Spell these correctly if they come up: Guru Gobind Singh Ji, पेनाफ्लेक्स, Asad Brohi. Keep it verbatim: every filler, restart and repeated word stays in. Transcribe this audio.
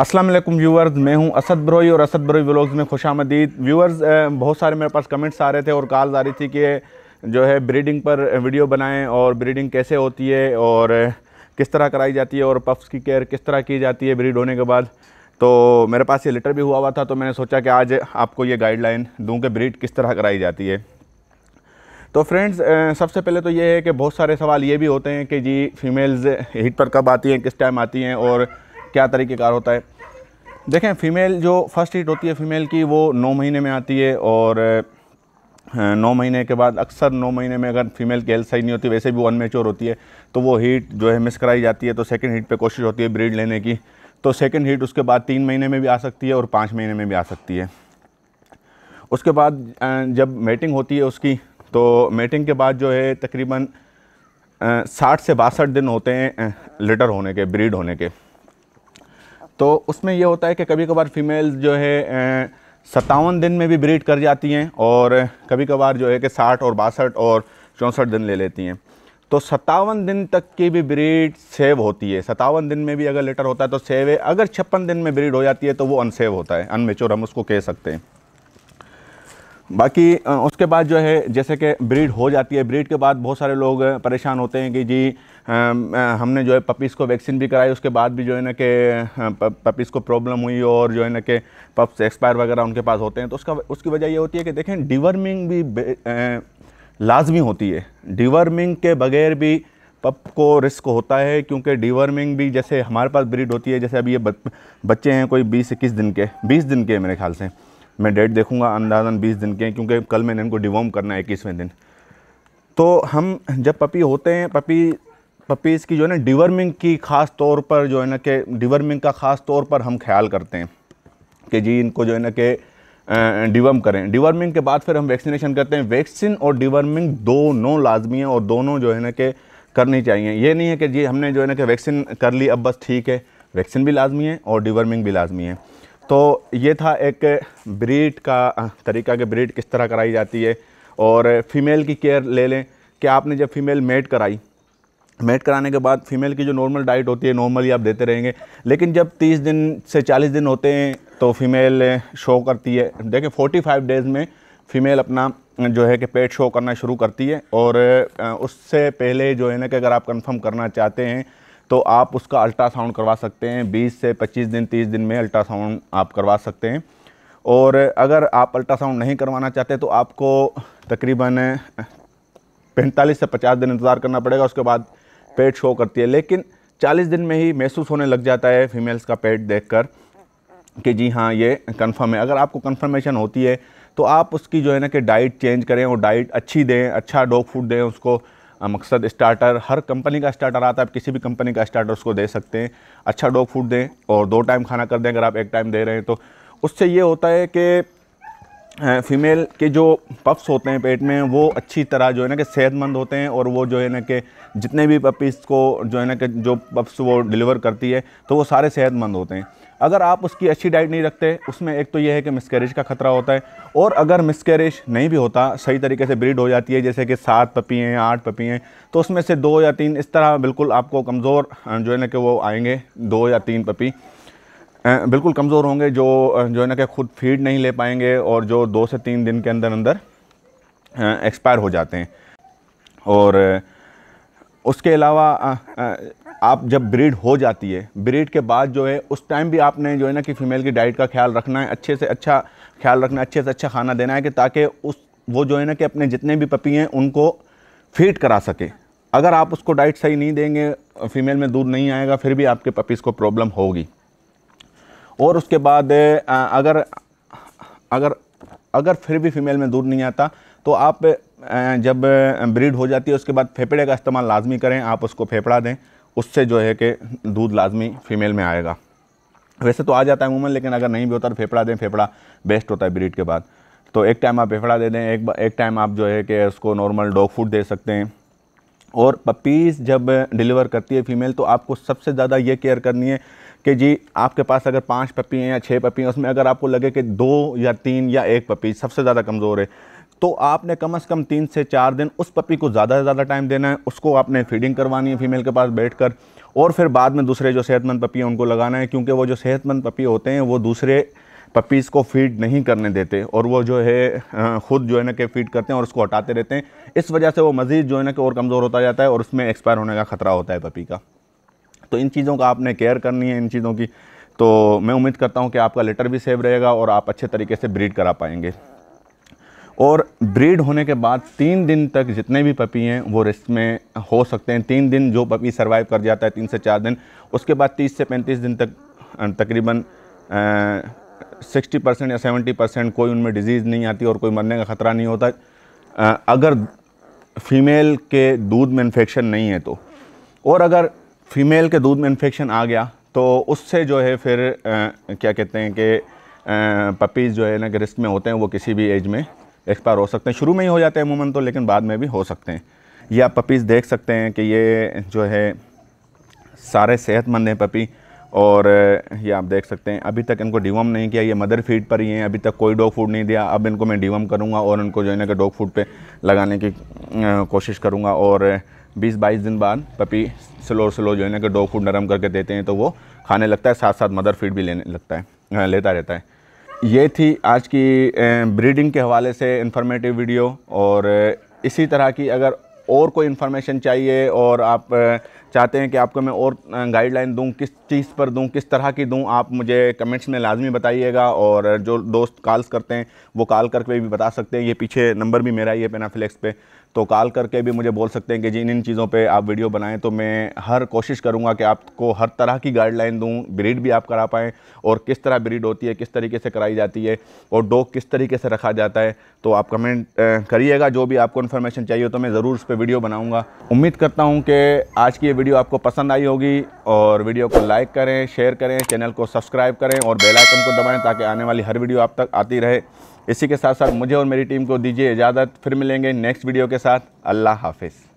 अस्सलाम वालेकुम व्यूअर्स, मैं हूं असद ब्रोही और असद ब्रोही व्लॉग्स में खुशामदीद। व्यूअर्स, बहुत सारे मेरे पास कमेंट्स आ रहे थे और कॉल्स आ रही थी कि जो है ब्रीडिंग पर वीडियो बनाएं और ब्रीडिंग कैसे होती है और किस तरह कराई जाती है और पफ्स की केयर किस तरह की जाती है ब्रीड होने के बाद। तो मेरे पास ये लेटर भी हुआ हुआ था, तो मैंने सोचा कि आज आपको ये गाइडलाइन दूँ कि ब्रीड किस तरह कराई जाती है। तो फ्रेंड्स, सबसे पहले तो ये है कि बहुत सारे सवाल ये भी होते हैं कि जी फीमेल्स हीट पर कब आती हैं, किस टाइम आती हैं और क्या तरीक़ेकार होता है। देखें, फ़ीमेल जो फ़र्स्ट हीट होती है फ़ीमेल की वो नौ महीने में आती है और नौ महीने के बाद अक्सर नौ महीने में अगर फ़ीमेल की हेल्थ सही नहीं होती, वैसे भी वो अनमेच्योर होती है, तो वो हीट जो है मिस कराई जाती है। तो सेकंड हीट पे कोशिश होती है ब्रीड लेने की। तो सेकंड हीट उसके बाद तीन महीने में भी आ सकती है और पाँच महीने में भी आ सकती है। उसके बाद जब मेटिंग होती है उसकी, तो मेटिंग के बाद जो है तकरीबन साठ से बासठ दिन होते हैं लिटर होने के, ब्रीड होने के। तो उसमें यह होता है कि कभी कभार फीमेल्स जो है सत्तावन दिन में भी ब्रीड कर जाती हैं और कभी कभार जो है कि साठ और बासठ और चौंसठ दिन ले लेती हैं। तो सत्तावन दिन तक की भी ब्रीड सेव होती है। सत्तावन दिन में भी अगर लेटर होता है तो सेव है, अगर छप्पन दिन में ब्रीड हो जाती है तो वो अनसेव होता है, अनमेच्योर हम उसको कह सकते हैं। बाकी उसके बाद जो है जैसे कि ब्रीड हो जाती है, ब्रीड के बाद बहुत सारे लोग परेशान होते हैं कि जी हमने जो है पपीज़ को वैक्सीन भी कराई, उसके बाद भी जो है ना कि पपीज़ को प्रॉब्लम हुई और जो है ना कि पप्स एक्सपायर वगैरह उनके पास होते हैं। तो उसका उसकी वजह ये होती है कि देखें, डिवर्मिंग भी लाजमी होती है। डिवर्मिंग के बगैर भी पप को रिस्क होता है, क्योंकि डिवर्मिंग भी जैसे हमारे पास ब्रीड होती है, जैसे अभी ये बच्चे हैं कोई बीस इक्कीस दिन के, बीस दिन के मेरे ख्याल से, मैं डेट देखूंगा, अंदाज़न बीस दिन के हैं क्योंकि कल मैंने इनको डिवॉर्म करना है इक्कीसवें दिन। तो हम जब पपी होते हैं, पपी पपीज़ की जो है ना डिवर्मिंग की ख़ास तौर पर जो है ना कि डिवर्मिंग का ख़ास तौर पर हम ख्याल करते हैं कि जी इनको जो है ना कि डिवर्म करें। डिवर्मिंग के बाद फिर हम वैक्सीनेशन करते हैं। वैक्सीन और डिवर्मिंग दोनों लाजमी हैं और दोनों जो है ना कि करनी चाहिए। ये नहीं है कि जी हमने जो है ना कि वैक्सीन कर ली अब बस ठीक है, वैक्सीन भी लाजमी है और डिवर्मिंग भी लाजमी है। तो ये था एक ब्रीड का तरीका कि ब्रीड किस तरह कराई जाती है। और फीमेल की केयर ले लें कि आपने जब फीमेल मेट कराई, मेट कराने के बाद फ़ीमेल की जो नॉर्मल डाइट होती है नॉर्मली आप देते रहेंगे, लेकिन जब तीस दिन से चालीस दिन होते हैं तो फीमेल शो करती है। देखिए, पैंतालीस डेज़ में फ़ीमेल अपना जो है कि पेट शो करना शुरू करती है और उससे पहले जो है ना कि अगर आप कंफर्म करना चाहते हैं तो आप उसका अल्ट्रासाउंड करवा सकते हैं। बीस से पच्चीस दिन तीस दिन में अल्ट्रासाउंड आप करवा सकते हैं। और अगर आप अल्ट्रासाउंड नहीं करवाना चाहते तो आपको तकरीबन पैंतालीस से पचास दिन इंतज़ार करना पड़ेगा। उसके बाद पेट शो करती है, लेकिन चालीस दिन में ही महसूस होने लग जाता है फीमेल्स का पेट देखकर कि जी हाँ ये कंफर्म है। अगर आपको कंफर्मेशन होती है तो आप उसकी जो है ना कि डाइट चेंज करें और डाइट अच्छी दें, अच्छा डॉग फूड दें उसको। मकसद स्टार्टर, हर कंपनी का स्टार्टर आता है, आप किसी भी कंपनी का स्टार्टर उसको दे सकते हैं। अच्छा डॉग फूड दें और दो टाइम खाना कर दें अगर आप एक टाइम दे रहे हैं। तो उससे ये होता है कि फ़ीमेल के जो पप्स होते हैं पेट में वो अच्छी तरह जो है ना कि सेहतमंद होते हैं और वो जो है ना कि जितने भी पपीज़ को जो है ना कि जो पप्स वो डिलीवर करती है तो वो सारे सेहतमंद होते हैं। अगर आप उसकी अच्छी डाइट नहीं रखते, उसमें एक तो ये है कि मिसकैरेज का ख़तरा होता है, और अगर मिसकैरेज नहीं भी होता, सही तरीके से ब्रीड हो जाती है, जैसे कि सात पपी हैं, आठ पपी हैं, तो उसमें से दो या तीन इस तरह बिल्कुल आपको कमज़ोर जो है ना कि वो आएंगे, दो या तीन पपी बिल्कुल कमज़ोर होंगे जो जो है ना कि खुद फीड नहीं ले पाएंगे और जो दो से तीन दिन के अंदर अंदर एक्सपायर हो जाते हैं। और उसके अलावा आप जब ब्रीड हो जाती है, ब्रीड के बाद जो है उस टाइम भी आपने जो है ना कि फ़ीमेल की डाइट का ख्याल रखना है, अच्छे से अच्छा ख्याल रखना है, अच्छे से अच्छा खाना देना है कि ताकि उस वो जो है ना कि अपने जितने भी पपी हैं उनको फीड करा सके। अगर आप उसको डाइट सही नहीं देंगे, फ़ीमेल में दूध नहीं आएगा, फिर भी आपके पपीज़ को प्रॉब्लम होगी। और उसके बाद अगर अगर अगर फिर भी फ़ीमेल में दूध नहीं आता तो आप जब ब्रीड हो जाती है उसके बाद फेफड़े का इस्तेमाल लाजमी करें, आप उसको फेफड़ा दें, उससे जो है कि दूध लाजमी फ़ीमेल में आएगा। वैसे तो आ जाता है अमूमन, लेकिन अगर नहीं भी होता तो फेफड़ा दें, फेफड़ा बेस्ट होता है ब्रीड के बाद। तो एक टाइम आप फेफड़ा दे दें, एक एक टाइम आप जो है कि उसको नॉर्मल डॉग फूड दे सकते हैं। और पपीज़ जब डिलीवर करती है फ़ीमेल तो आपको सबसे ज़्यादा ये केयर करनी है कि जी आपके पास अगर पाँच पपी हैं या छः पपी हैं, उसमें अगर आपको लगे कि दो या तीन या एक पपी सबसे ज़्यादा कमज़ोर है तो आपने कम से कम तीन से चार दिन उस पपी को ज़्यादा से ज़्यादा टाइम देना है, उसको आपने फीडिंग करवानी है फीमेल के पास बैठकर, और फिर बाद में दूसरे जो सेहतमंद पपी हैं उनको लगाना है, क्योंकि वो जो सेहतमंद पपी होते हैं वो दूसरे पपीज़ को फीड नहीं करने देते और वो जो है ख़ुद जो है ना कि फीड करते हैं और उसको हटाते रहते हैं। इस वजह से वो मज़ीद जो है ना कि और कमज़ोर होता जाता है और उसमें एक्सपायर होने का ख़तरा होता है पपी का। तो इन चीज़ों का आपने केयर करनी है इन चीज़ों की। तो मैं उम्मीद करता हूँ कि आपका लेटर भी सेव रहेगा और आप अच्छे तरीके से ब्रीड करा पाएंगे। और ब्रीड होने के बाद तीन दिन तक जितने भी पपी हैं वो रिस्क में हो सकते हैं। तीन दिन जो पपी सर्वाइव कर जाता है, तीन से चार दिन, उसके बाद तीस से पैंतीस दिन तक तकरीबन सिक्सटी परसेंट या सेवेंटी परसेंट कोई उनमें डिजीज़ नहीं आती और कोई मरने का ख़तरा नहीं होता, आ, अगर फ़ीमेल के दूध में इन्फेक्शन नहीं है तो। और अगर फ़ीमेल के दूध में इन्फेक्शन आ गया तो उससे जो है फिर आ, क्या कहते हैं कि पपीज़ जो है ना कि रिस्क में होते हैं, वो किसी भी एज में एक्सपायर हो सकते हैं। शुरू में ही हो जाते हैं अमूमन तो, लेकिन बाद में भी हो सकते हैं। ये आप पपीज़ देख सकते हैं कि ये जो है सारे सेहतमंद हैं पपी, और ये आप देख सकते हैं अभी तक इनको डिवॉर्म नहीं किया, ये मदर फीड पर ही हैं, अभी तक कोई डॉग फूड नहीं दिया। अब इनको मैं डिवॉर्म करूँगा और इनको जो है ना कि डॉग फूड पे लगाने की कोशिश करूँगा, और बीस बाईस दिन बाद पपी स्लो स्लो जो है ना कि डॉग फूड नरम करके देते हैं तो वो खाने लगता है, साथ साथ मदर फीड भी लेने लगता है, लेता रहता है। ये थी आज की ब्रीडिंग के हवाले से इंफॉर्मेटिव वीडियो, और इसी तरह की अगर और कोई इन्फॉर्मेशन चाहिए और आप चाहते हैं कि आपको मैं और गाइडलाइन दूं, किस चीज़ पर दूं, किस तरह की दूं, आप मुझे कमेंट्स में लाजमी बताइएगा। और जो दोस्त कॉल्स करते हैं वो कॉल करके भी बता सकते हैं, ये पीछे नंबर भी मेरा ही है पेनाफ्लेक्स पे, तो कॉल करके भी मुझे बोल सकते हैं कि जी इन इन चीज़ों पे आप वीडियो बनाएं, तो मैं हर कोशिश करूंगा कि आपको हर तरह की गाइडलाइन दूं, ब्रीड भी आप करा पाएँ और किस तरह ब्रीड होती है, किस तरीके से कराई जाती है और डॉग किस तरीके से रखा जाता है। तो आप कमेंट करिएगा, जो भी आपको इन्फॉर्मेशन चाहिए हो तो मैं ज़रूर उस पर वीडियो बनाऊँगा। उम्मीद करता हूँ कि आज की ये वीडियो आपको पसंद आई होगी, और वीडियो को लाइक करें, शेयर करें, चैनल को सब्सक्राइब करें और बेल आइकन को दबाएँ ताकि आने वाली हर वीडियो आप तक आती रहे। इसी के साथ साथ मुझे और मेरी टीम को दीजिए इजाज़त, फिर मिलेंगे नेक्स्ट वीडियो के साथ। अल्लाह हाफिज़।